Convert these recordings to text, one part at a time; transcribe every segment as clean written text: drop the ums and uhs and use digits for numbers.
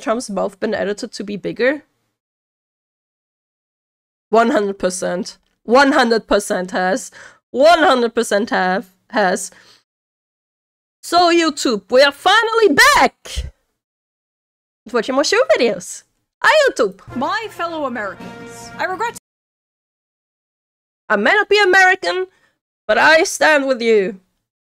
Trump's mouth been edited to be bigger? 100%. 100% has. 100% has. So YouTube, we are finally back! Watching more shoe videos. Hi YouTube! My fellow Americans, I regret to— I may not be American, but I stand with you.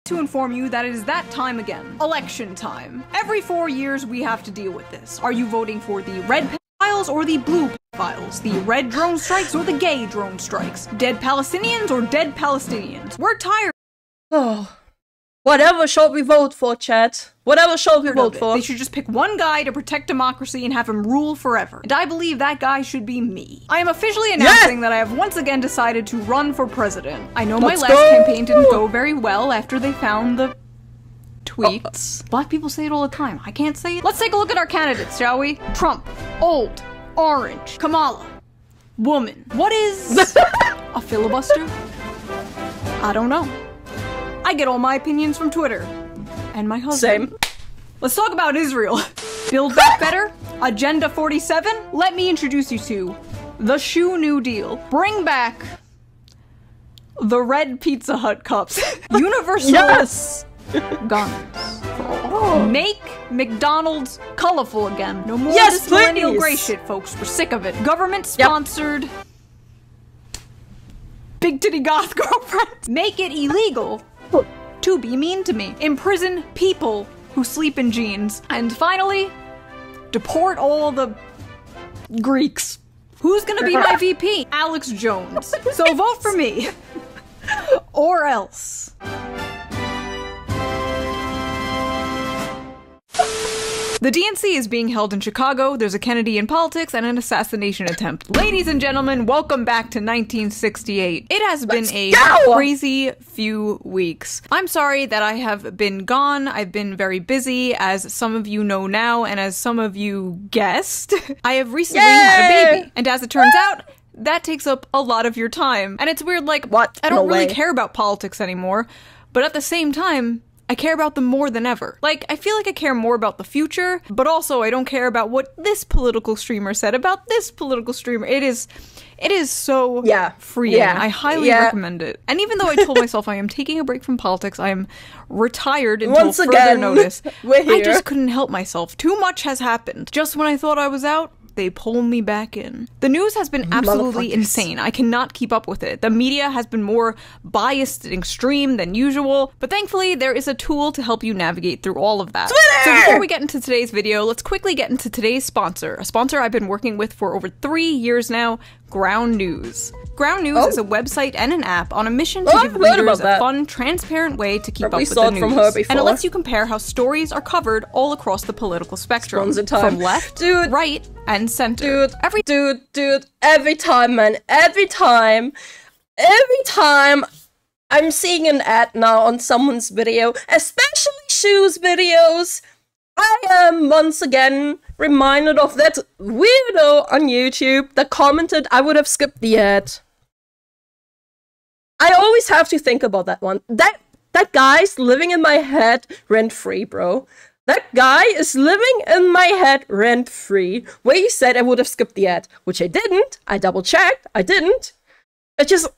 To inform you that it is that time again. Election time. Every 4 years we have to deal with this. Are you voting for the red piles or the blue files? The red drone strikes or the gay drone strikes? Dead Palestinians or dead Palestinians? We're tired. Oh. Whatever shall we vote for, chat? Whatever shall we vote for? They should just pick one guy to protect democracy and have him rule forever. And I believe that guy should be me. I am officially announcing that I have once again decided to run for president. I know my last campaign didn't go very well after they found the tweets. Black people say it all the time. I can't say it. Let's take a look at our candidates, shall we? Trump. Old. Orange. Kamala. Woman. What is a filibuster? I don't know. I get all my opinions from Twitter. And my husband. Same. Let's talk about Israel. Build Back Better, Agenda 47. Let me introduce you to the Shoe New Deal. Bring back the red Pizza Hut cups. Universal guns. Make McDonald's colorful again. No more this millennial gray shit, folks. We're sick of it. Government-sponsored... Big Titty Goth Girlfriend. Make it illegal to be mean to me. Imprison people who sleep in jeans. And finally, deport all the Greeks. Who's gonna be my VP? Alex Jones. So vote for me. Or else. The DNC is being held in Chicago. There's a Kennedy in politics and an assassination attempt. Ladies and gentlemen, welcome back to 1968. It has been a crazy few weeks. I'm sorry that I have been gone. I've been very busy, as some of you know now, and as some of you guessed. I have recently had a baby, and as it turns out, that takes up a lot of your time. And it's weird, like, I don't really care about politics anymore, but at the same time, I care about them more than ever. Like, I feel like I care more about the future, but also I don't care about what this political streamer said about this political streamer. It is so freeing. I highly recommend it. And even though I told myself I am taking a break from politics, I am retired until further notice, I just couldn't help myself. Too much has happened. Just when I thought I was out, they pull me back in. The news has been absolutely insane. I cannot keep up with it. The media has been more biased and extreme than usual, but thankfully there is a tool to help you navigate through all of that. Twitter! So before we get into today's video, let's quickly get into today's sponsor, a sponsor I've been working with for over 3 years now, Ground News. Ground News is a website and an app on a mission to give readers a fun, transparent way to keep up with the news. And it lets you compare how stories are covered all across the political spectrum, from left, right, and center. Every time I'm seeing an ad now on someone's video, especially shoes videos, I am once again reminded of that weirdo on YouTube that commented I would have skipped the ad. I always have to think about that one. That guy's living in my head rent-free, bro. That guy is living in my head rent-free. Where he said I would have skipped the ad, which I didn't. I double-checked. I didn't. It just...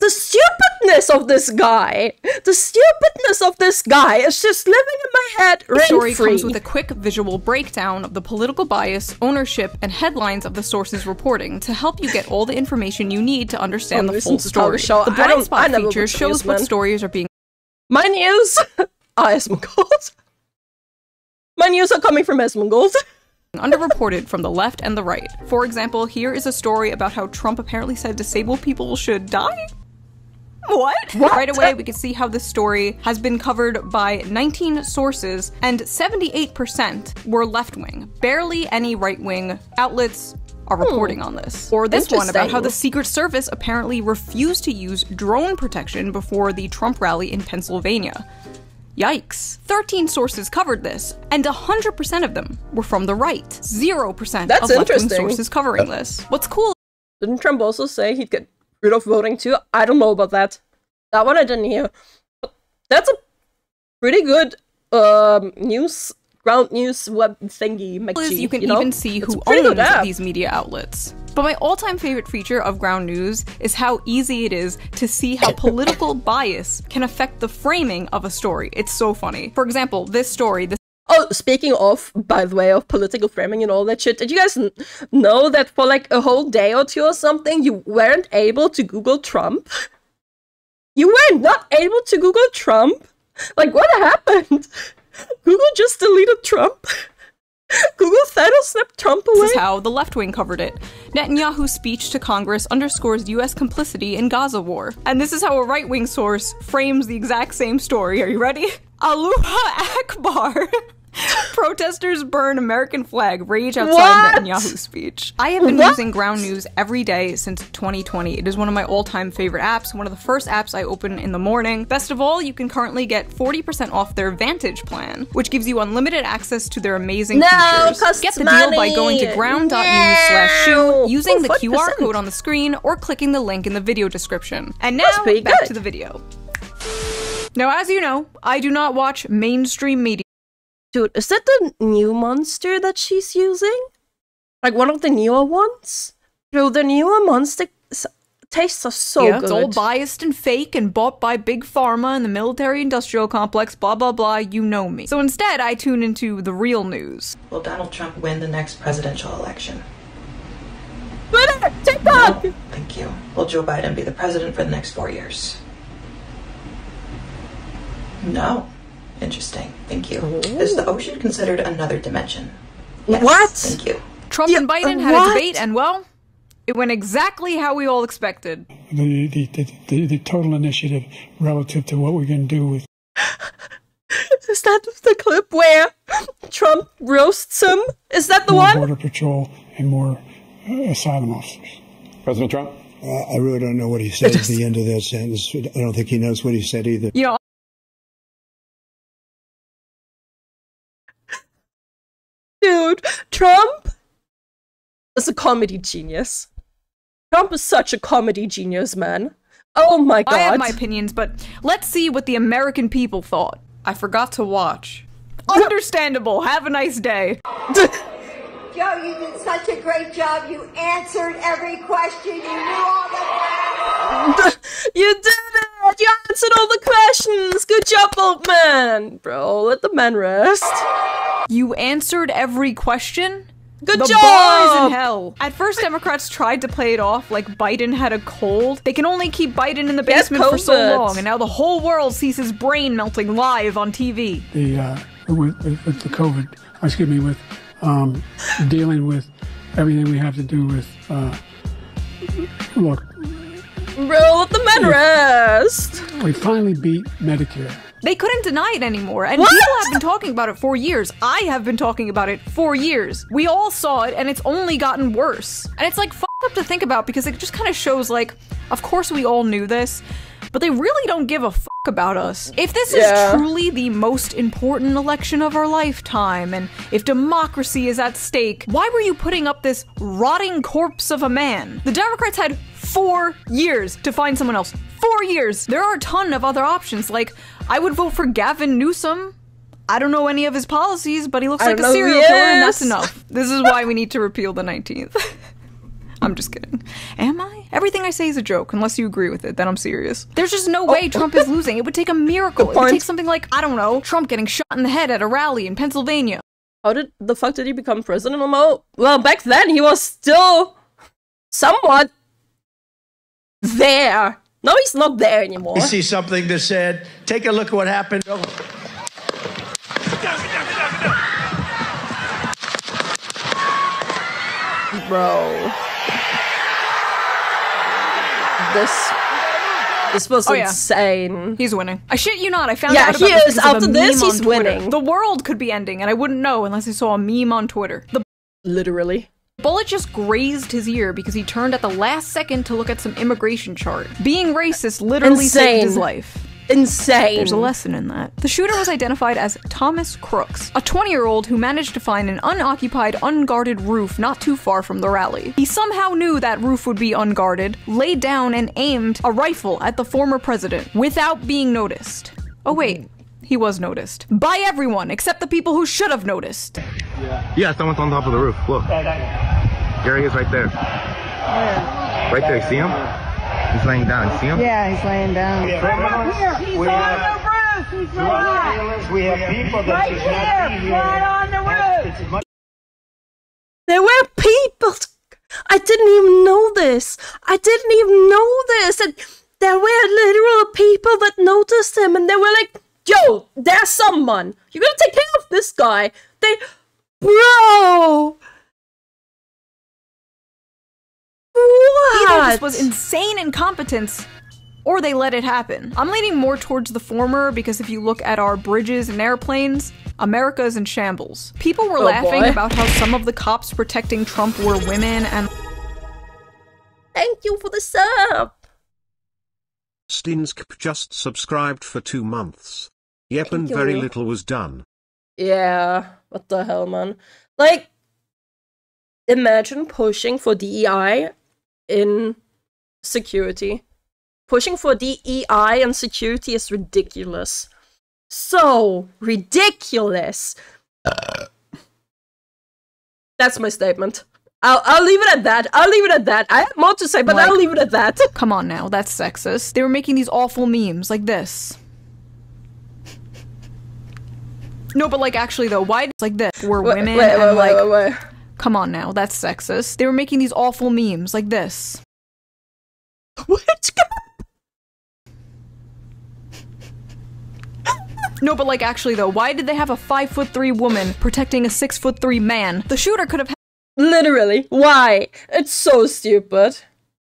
The stupidness of this guy! The stupidness of this guy is just living in my head rent-free. The story comes with a quick visual breakdown of the political bias, ownership, and headlines of the sources reporting to help you get all the information you need to understand the full story. The blind spot feature shows what stories are being— My news are Esmongold. My news are coming from Esmongold. Underreported from the left and the right. For example, here is a story about how Trump apparently said disabled people should die? What? Right away, we can see how this story has been covered by 19 sources, and 78% were left-wing. Barely any right-wing outlets are reporting on this. Or this one about how the Secret Service apparently refused to use drone protection before the Trump rally in Pennsylvania. Yikes. 13 sources covered this, and 100% of them were from the right. 0% of left-wing sources covering this. What's cool— Didn't Trump also say he'd get rid of voting too? I don't know about that. That one I didn't hear. But that's a pretty good news Ground News web thingy. McG, you can even see who owns these media outlets. But my all-time favorite feature of Ground News is how easy it is to see how political bias can affect the framing of a story. It's so funny. For example, this story, oh, speaking of, by the way, of political framing and all that shit, did you guys know that for like a whole day or two or something, you weren't able to Google Trump? You were not able to Google Trump? Like, what happened? Google just deleted Trump? Google snapped Trump away? This is how the left wing covered it. Netanyahu's speech to Congress underscores U.S. complicity in Gaza war. And this is how a right wing source frames the exact same story. Are you ready? Aloha Akbar. Protesters burn American flag, rage outside Netanyahu's speech. I have been using Ground News every day since 2020. It is one of my all-time favorite apps, one of the first apps I open in the morning. Best of all, you can currently get 40% off their Vantage plan, which gives you unlimited access to their amazing features. Get the deal by going to ground.news/shoe, using the QR code on the screen, or clicking the link in the video description. And now, back to the video. Now, as you know, I do not watch mainstream media. Dude, is that the new monster that she's using? Like one of the newer ones? Dude, the newer monster tastes are so good. It's all biased and fake and bought by Big Pharma and the military-industrial complex, blah, blah, blah, you know me. So instead, I tune into the real news. Will Donald Trump win the next presidential election? Twitter! TikTok! No, thank you. Will Joe Biden be the president for the next 4 years? No. Interesting. Thank you. Ooh. Is the ocean considered another dimension? Yes. What? Thank you. Trump and Biden had a debate, and well, it went exactly how we all expected. The total initiative relative to what we're going to do with... Is that the clip where Trump roasts him? Is that the more one? Border patrol and more asylum officers. President Trump? I really don't know what he said at the end of that sentence. I don't think he knows what he said either. You know, dude, Trump is a comedy genius. Trump is such a comedy genius, man. Oh my god. I have my opinions, but let's see what the American people thought. I forgot to watch. Understandable. Have a nice day. Joe, you did such a great job. You answered every question. You knew all the questions. You did it. You answered all the questions. Good job, old man. Bro, let the man rest. You answered every question? Good job! The bar is in hell. At first, Democrats tried to play it off like Biden had a cold. They can only keep Biden in the basement for so long, and now the whole world sees his brain melting live on TV. With the COVID, excuse me, with dealing with everything we have to do with, look. Roll up the men rest! We finally beat Medicare. They couldn't deny it anymore, and people have been talking about it for years. I have been talking about it for years. We all saw it, and it's only gotten worse. And it's like fucked up to think about, because it just kind of shows like, of course we all knew this, but they really don't give a fuck about us. If this is truly the most important election of our lifetime, and if democracy is at stake, why were you putting up this rotting corpse of a man? The Democrats had 4 years to find someone else. 4 years! There are a ton of other options, like, I would vote for Gavin Newsom. I don't know any of his policies, but he looks like a serial killer, and that's enough. This is why we need to repeal the 19th. I'm just kidding. Am I? Everything I say is a joke, unless you agree with it, then I'm serious. There's just no way Trump is losing. It would take a miracle. It would take something like, I don't know, Trump getting shot in the head at a rally in Pennsylvania. How the fuck did he become president? Well, back then he was still somewhat there. No, he's not there anymore. You see something that said, take a look at what happened. Oh. Bro. This was insane. He's winning. I shit you not, I found out about this because of a meme on Twitter. Yeah, he is. After this, he's winning. The world could be ending, and I wouldn't know unless I saw a meme on Twitter. Literally. Bullet just grazed his ear because he turned at the last second to look at some immigration chart. Being racist literally saved his life. Insane. There's a lesson in that. The shooter was identified as Thomas Crooks, a 20-year-old who managed to find an unoccupied, unguarded roof not too far from the rally. He somehow knew that roof would be unguarded, laid down and aimed a rifle at the former president without being noticed. Oh wait, He was noticed. By everyone, except the people who should have noticed. Yeah, someone's on top of the roof. Look. There he is right there. Where? Right there. See him? He's laying down. See him? Yeah, he's laying down. He's on the roof. There were people. I didn't even know this. And there were literal people that noticed him, and they were like, yo, there's someone. You're gonna take care of this guy. Bro! What? Either this was insane incompetence, or they let it happen. I'm leaning more towards the former, because if you look at our bridges and airplanes, America's in shambles. People were laughing about how some of the cops protecting Trump were women and— Thank you for the sub! Stinsk just subscribed for 2 months. Yep, and very little was done. Yeah, what the hell, man? Like, imagine pushing for DEI in security. Pushing for DEI in security is ridiculous. So ridiculous. That's my statement. I'll leave it at that. I have more to say, but like, I'll leave it at that. Come on now, that's sexist. They were making these awful memes like this. No, but like actually though, why like this? Were women and like... Come on now, that's sexist. They were making these awful memes like this. What? No, but like actually though, why did they have a 5'3" woman protecting a 6'3" man? The shooter could have... Literally, why? It's so stupid.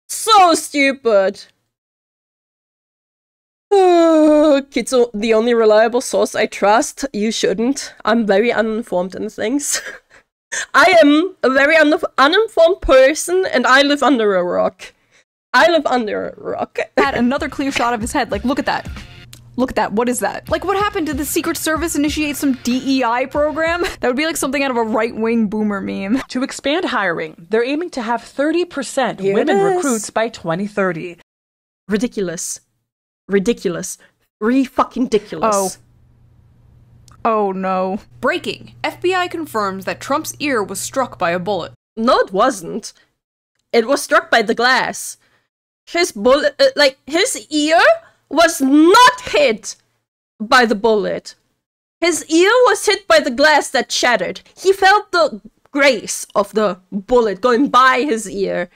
So stupid. Kids are the only reliable source I trust. You shouldn't. I'm very uninformed in things. I am a very uninformed person, and I live under a rock. Had another clear shot of his head. Like, look at that. Look at that. What is that? Like, what happened? Did the Secret Service initiate some DEI program? That would be like something out of a right-wing boomer meme. To expand hiring, they're aiming to have 30% women recruits by 2030. Ridiculous. Re-fucking-diculous. Oh no. Breaking. FBI confirms that Trump's ear was struck by a bullet. No, it wasn't. It was struck by the glass. His bullet, like, his ear was not hit by the bullet. His ear was hit by the glass that shattered. He felt the grace of the bullet going by his ear.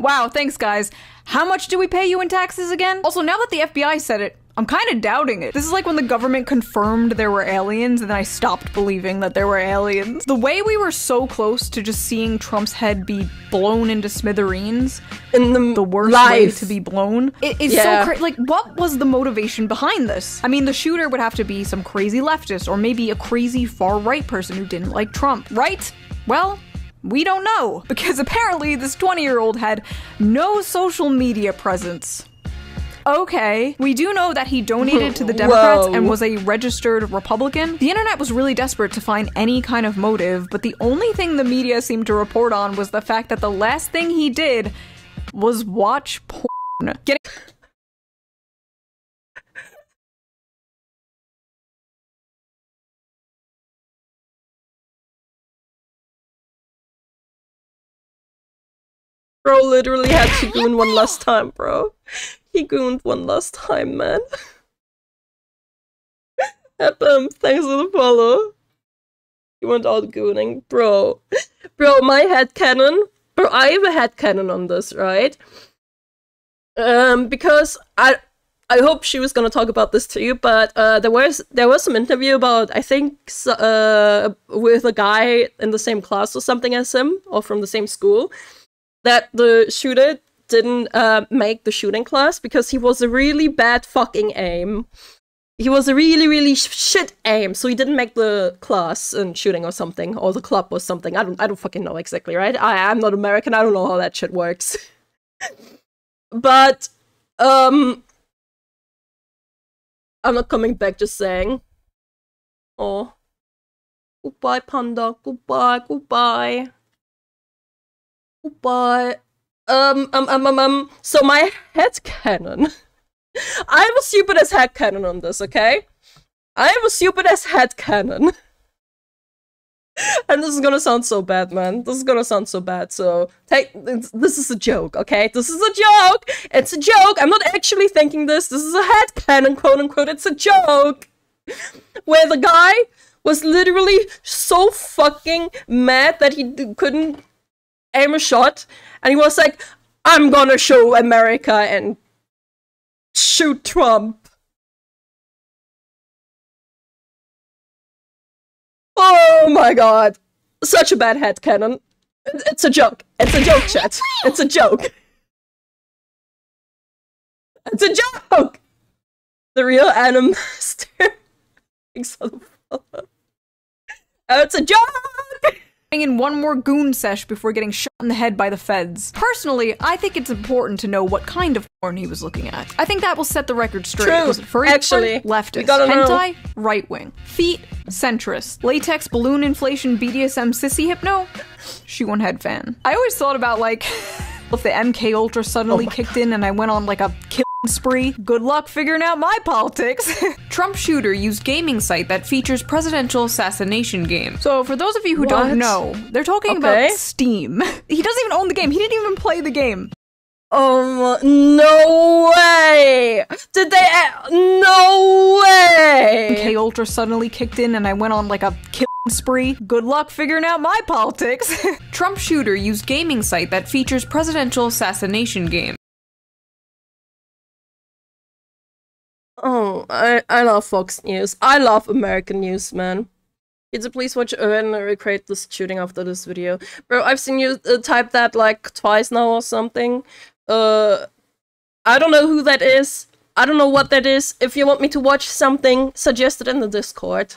Wow, thanks guys. How much do we pay you in taxes again? Also, now that the FBI said it, I'm kind of doubting it. This is like when the government confirmed there were aliens and then I stopped believing that there were aliens. The way we were so close to just seeing Trump's head be blown into smithereens, in the worst way to be blown, it is so crazy. Like, what was the motivation behind this? I mean, the shooter would have to be some crazy leftist or maybe a crazy far-right person who didn't like Trump, right? Well, we don't know, because apparently this 20-year-old had no social media presence. Okay, we do know that he donated to the Democrats and was a registered Republican. The internet was really desperate to find any kind of motive, but the only thing the media seemed to report on was the fact that the last thing he did was watch porn. Bro literally had to goon one last time, bro. He gooned one last time, man. Thanks for the follow. You went out gooning, bro. Bro, my headcanon. Bro, I have a headcanon on this, right? Because I hope she was gonna talk about this too, but there was some interview about, I think, with a guy in the same class or something as him, or from the same school, that the shooter didn't make the shooting class because he was a really bad fucking aim. He was a really, really shit aim, so he didn't make the class in shooting or something, or the club or something. I don't fucking know exactly, right? I'm not American, I don't know how that shit works. But, I'm not coming back, just saying. Oh. Goodbye, Panda. Goodbye, goodbye. But so my headcanon. I have a stupid ass headcanon on this, okay? I have a stupid ass headcanon. And this is gonna sound so bad, man. This is gonna sound so bad. So this is a joke, okay? This is a joke. It's a joke. I'm not actually thinking this. This is a headcanon, quote unquote. It's a joke. Where the guy was literally so fucking mad that he couldn't aim a shot, and he was like, "I'm gonna show America and shoot Trump." Oh my god. Such a bad headcanon. It's a joke. It's a joke, chat. It's a joke. It's a joke! The real Anim Master. It's a joke! In one more goon sesh before getting shot in the head by the feds. Personally, I think it's important to know what kind of porn he was looking at. I think that will set the record straight. True. Was it furry actually porn? Leftist. Hentai? Right wing. Feet? Centrist. Latex, balloon inflation, BDSM, sissy hypno? She one head fan. I always thought about, like, if the MK Ultra suddenly kicked in and I went on like a kill spree. Good luck figuring out my politics. Trump shooter used gaming site that features presidential assassination game. So for those of you who don't know, they're talking about Steam. He doesn't even own the game. He didn't even play the game. Oh, no way! Did they? No way! MK Ultra suddenly kicked in and I went on like a kill spree. Good luck figuring out my politics. Trump shooter used gaming site that features presidential assassination game. Oh, I love Fox News. I love American news, man. Kids, please watch and recreate this shooting after this video. Bro, I've seen you type that like twice now or something. I don't know who that is. I don't know what that is. If you want me to watch something, suggest it in the Discord.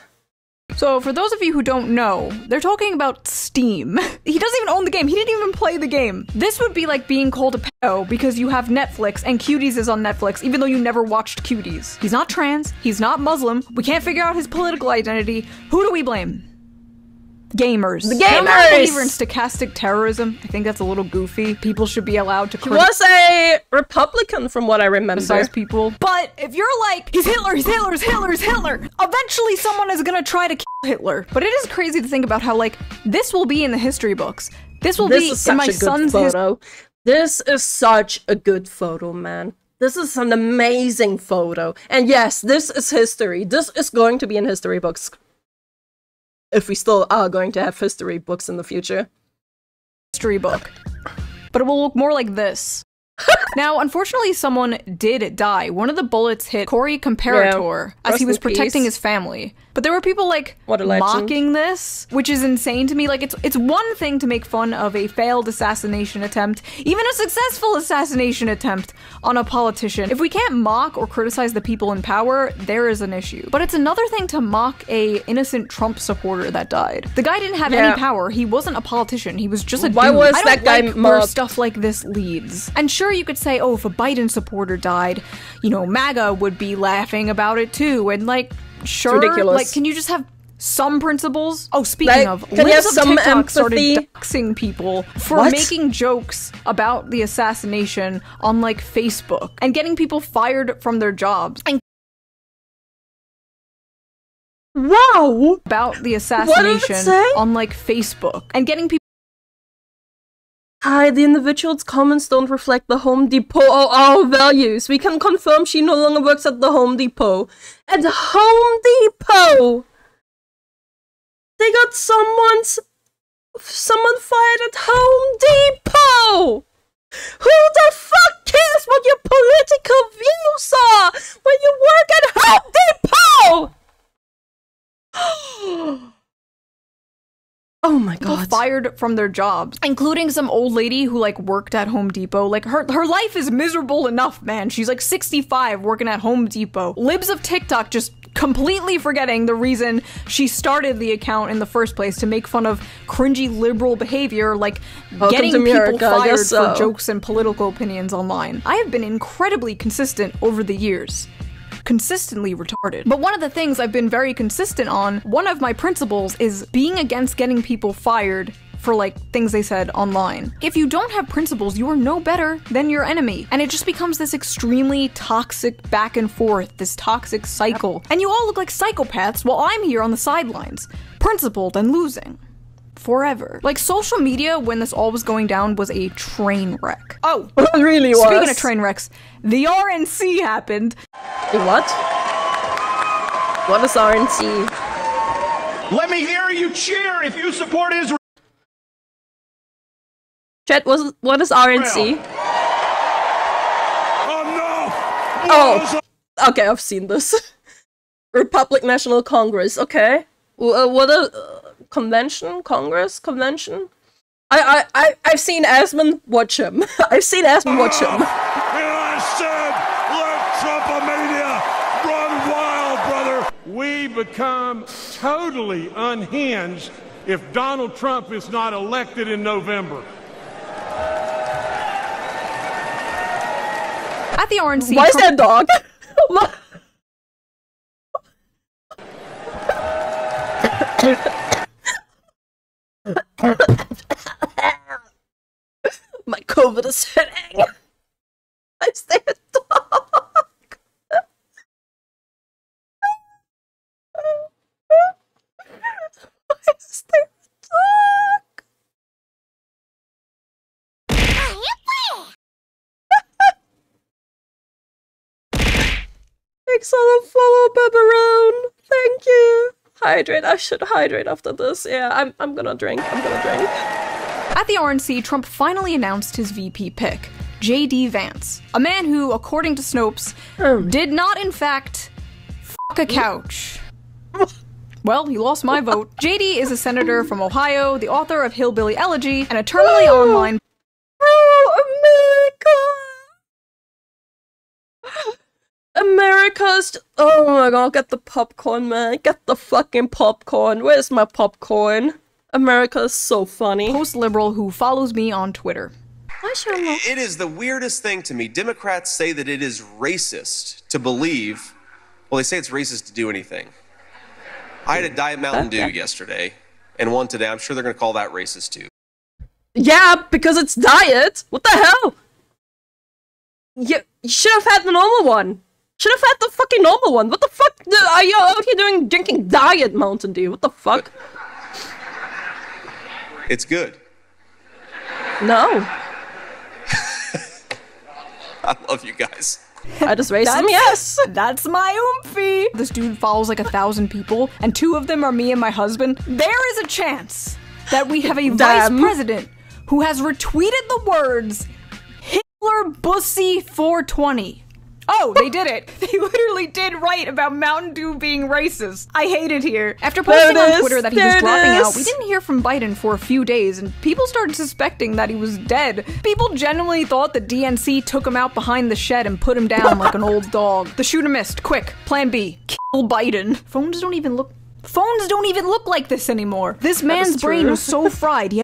So for those of you who don't know, they're talking about Steam. He doesn't even own the game. He didn't even play the game. This would be like being called a pedo because you have Netflix and Cuties is on Netflix, even though you never watched Cuties. He's not trans. He's not Muslim. We can't figure out his political identity. Who do we blame? Gamers. The gamers! I'm not a believer in stochastic terrorism. I think that's a little goofy. People should be allowed to criticize. He was a Republican from what I remember. Besides people. But if you're like, he's Hitler, he's Hitler, he's Hitler, he's Hitler, eventually someone is gonna try to kill Hitler. But it is crazy to think about how, like, this will be in the history books. This will be in my son's photo. This is such a good photo, man. This is an amazing photo. And yes, this is history. This is going to be in history books. If we still are going to have history books in the future. History book. But it will look more like this. Now, unfortunately, someone did die. One of the bullets hit Cory Comparator as he was protecting his family. But there were people, like, mocking this, which is insane to me. Like, it's one thing to make fun of a failed assassination attempt, even a successful assassination attempt on a politician. If we can't mock or criticize the people in power, there is an issue. But it's another thing to mock a innocent Trump supporter that died. The guy didn't have any power. He wasn't a politician. He was just a dude. Was I don't like where stuff like this leads. And sure, you could say, oh, if a Biden supporter died, you know, MAGA would be laughing about it too, and, like, sure, ridiculous. Like, can you just have some principles? Oh, speaking of, can you have some TikTok empathy? Started doxing people for making jokes about the assassination on, like, Facebook and getting people fired from their jobs. And about the assassination on, like, Facebook and getting people. Hi, the individual's comments don't reflect the Home Depot or our values. We can confirm she no longer works at the Home Depot. At the Home Depot! They got someone fired at Home Depot! Who the fuck cares what your political views are when you work at Home Depot?! Oh my god. Fired from their jobs, including some old lady who, like, worked at Home Depot. Like, her life is miserable enough, man. She's like 65 working at Home Depot. Libs of TikTok just completely forgetting the reason she started the account in the first place, to make fun of cringy liberal behavior, like getting people fired for jokes and political opinions online. I have been incredibly consistent over the years. Consistently retarded. But one of the things I've been very consistent on, one of my principles, is being against getting people fired for like things they said online. If you don't have principles, you are no better than your enemy. And it just becomes this extremely toxic back and forth, this toxic cycle. And you all look like psychopaths while I'm here on the sidelines, principled and losing. Forever. Like, social media, when this all was going down, was a train wreck. Oh! It really was. Speaking of train wrecks, the RNC happened. What? What is RNC? Let me hear you cheer if you support Israel! Chat, what is RNC? Oh no! Oh! Okay, I've seen this. Republic National Congress, okay. What a... convention? Congress? Convention? I've seen Asmund watch him. I've seen Asmund watch him. And I said, let Trumpomania run wild, brother. We become totally unhinged if Donald Trump is not elected in November. At the RNC... Why is that dog? My COVID is hitting. I stay at dog. I stay at dog. Thanks for the follow, Pepperone. Thank you. Hydrate. I should hydrate after this. Yeah, I'm gonna drink. At the RNC, Trump finally announced his VP pick, JD Vance, a man who, according to Snopes, did not in fact fuck a couch. Well, he lost my vote. JD is a senator from Ohio, the author of Hillbilly Elegy, and a terminally online. America's... Oh my god, get the popcorn, man. Get the fucking popcorn. Where's my popcorn? America's so funny. Post-liberal who follows me on Twitter. It is the weirdest thing to me. Democrats say that it is racist to believe... Well, they say it's racist to do anything. I had a Diet Mountain Dew yesterday, and one today. I'm sure they're gonna call that racist too. Yeah, because it's diet. What the hell? You should have had the normal one. Should have had the fucking normal one. What the fuck are you out here doing drinking Diet Mountain Dew? What the fuck? It's good. No. I love you guys. I just raised him, yes! That's my oomphy! This dude follows like 1,000 people, and 2 of them are me and my husband. There is a chance that we have a vice president who has retweeted the words Hitler Bussy 420. Oh, they did it. They literally did write about Mountain Dew being racist. I hate it here. After posting on Twitter that he was dropping out, we didn't hear from Biden for a few days, and people started suspecting that he was dead. People genuinely thought the DNC took him out behind the shed and put him down like an old dog. The shooter missed. Quick. Plan B. Kill Biden. Phones don't even look like this anymore. This man's brain was so fried, he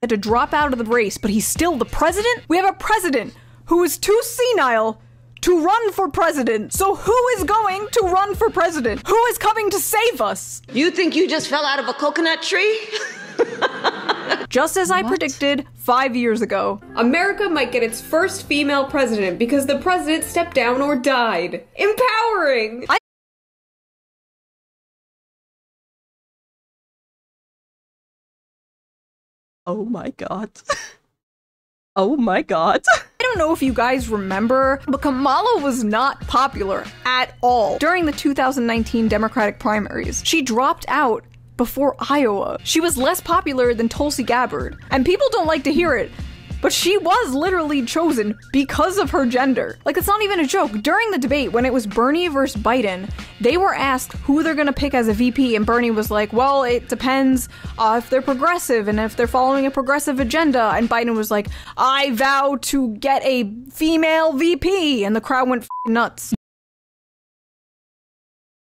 had to drop out of the race, but he's still the president? We have a president who is too senile to run for president. So who is going to run for president? Who is coming to save us? You think you just fell out of a coconut tree? Just as I predicted 5 years ago, America might get its first female president because the president stepped down or died. Empowering! Oh my god. Oh my god. I don't know if you guys remember, but Kamala was not popular at all during the 2019 Democratic primaries. She dropped out before Iowa. She was less popular than Tulsi Gabbard, and people don't like to hear it, but she was literally chosen because of her gender. Like, it's not even a joke. During the debate, when it was Bernie versus Biden, they were asked who they're gonna pick as a VP, and Bernie was like, well, it depends if they're progressive and if they're following a progressive agenda. And Biden was like, I vow to get a female VP. And the crowd went f***ing nuts.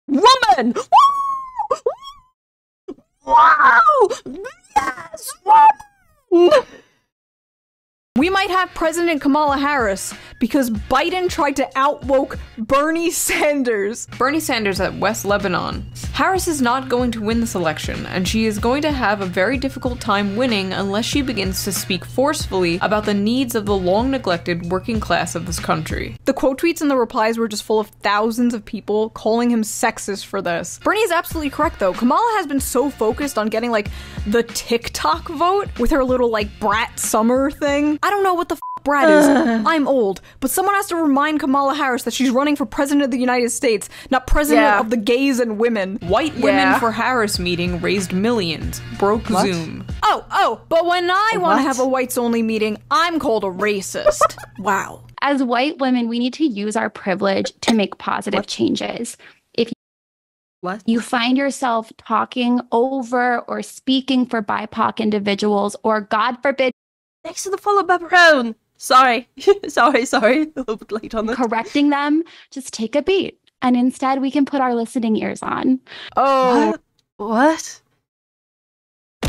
Woman! Woo! Wow! Yes! Woman! We might have President Kamala Harris because Biden tried to outwoke Bernie Sanders. Bernie Sanders at West Lebanon. Harris is not going to win this election, and she is going to have a very difficult time winning unless she begins to speak forcefully about the needs of the long-neglected working class of this country. The quote tweets and the replies were just full of thousands of people calling him sexist for this. Bernie is absolutely correct, though. Kamala has been so focused on getting, like, the TikTok vote with her little, like, brat summer thing. I don't know what the brat is. I'm old, but someone has to remind Kamala Harris that she's running for president of the United States, not president of the gays and women. White women for Harris meeting raised millions. Broke Zoom. Oh, but when I want to have a whites-only meeting, I'm called a racist. Wow. As white women, we need to use our privilege to make positive changes. If you find yourself talking over or speaking for BIPOC individuals, or God forbid, next to the follow by Brown. Sorry. A little bit late on this. Correcting them, just take a beat. And instead, we can put our listening ears on. Oh. What?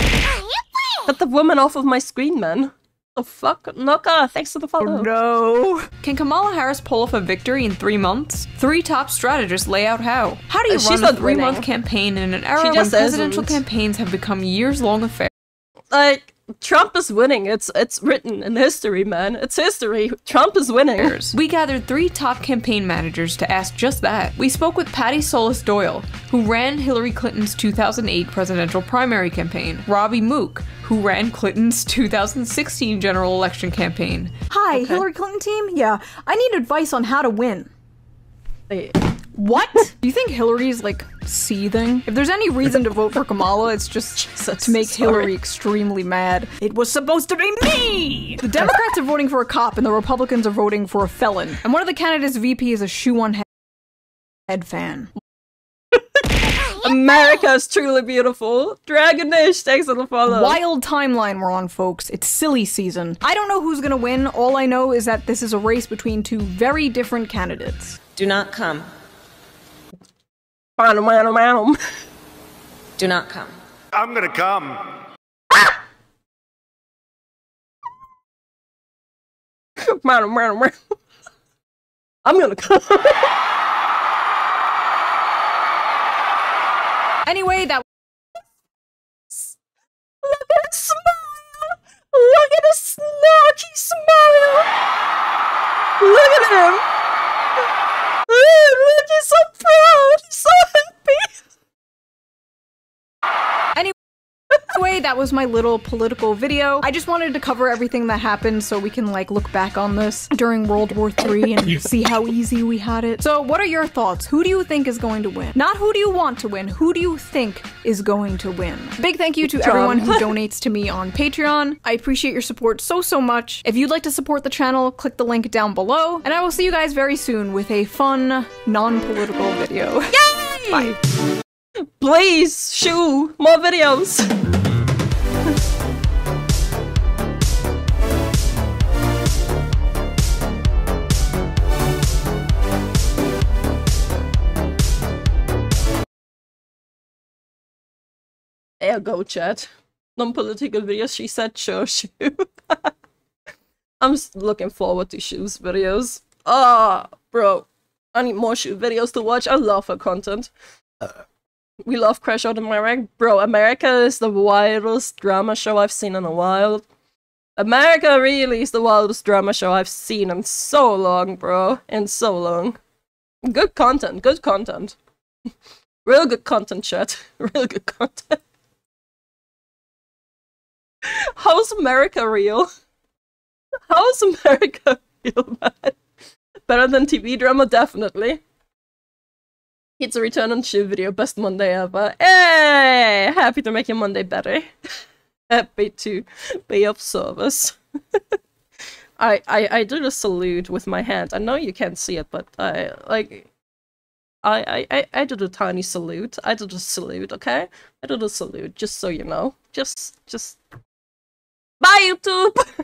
Get the woman off of my screen, man. Oh, fuck. Noka, thanks for the follow. Oh, no. Can Kamala Harris pull off a victory in 3 months? Three top strategists lay out how. How do you run a three-month campaign in an era when presidential campaigns have become years-long affairs? Like, Trump is winning. It's written in history, man. It's history. Trump is winning. We gathered three top campaign managers to ask just that. We spoke with Patti Solis Doyle, who ran Hillary Clinton's 2008 presidential primary campaign, Robbie Mook, who ran Clinton's 2016 general election campaign. Hi, Hillary Clinton team? Yeah, I need advice on how to win. Wait. What? Do you think Hillary's, like, seething? If there's any reason to vote for Kamala, it's just to make Hillary extremely mad. It was supposed to be me! The Democrats are voting for a cop and the Republicans are voting for a felon. And one of the candidates' VP is a shoe-on-head fan. America is truly beautiful. Dragonish, thanks for the follow. Wild timeline we're on, folks. It's silly season. I don't know who's gonna win. All I know is that this is a race between two very different candidates. Do not come. Do not come. I'm gonna come. Ah! I'm gonna come. Anyway, that was... Look at his smile! Look at his snarky smile! Look at him! Look, he's so proud! He's so happy! Anyway, that was my little political video. I just wanted to cover everything that happened so we can, like, look back on this during World War III and see how easy we had it. So what are your thoughts? Who do you think is going to win? Not who do you want to win, who do you think is going to win? Big thank you to everyone who donates to me on Patreon. I appreciate your support so, so much. If you'd like to support the channel, click the link down below, and I will see you guys very soon with a fun, non-political video. Yay! Bye. Please, shoo, more videos. There go, chat. Non-political videos, she said, sure, shoe. I'm looking forward to shoes videos. Ah, bro. I need more shoe videos to watch. I love her content. We love Crash Out America. Bro, America is the wildest drama show I've seen in a while. America really is the wildest drama show I've seen in so long, bro. In so long. Good content, good content. Real good content, chat. Real good content. How's America real? How's America real, man? Better than TV drama, definitely. It's a return on shoe video, best Monday ever. Hey! Happy to make your Monday better. Happy to be of service. I did a salute with my hand. I know you can't see it, but I, like... I did a tiny salute. I did a salute, okay? I did a salute, just so you know. Just... Bye, YouTube!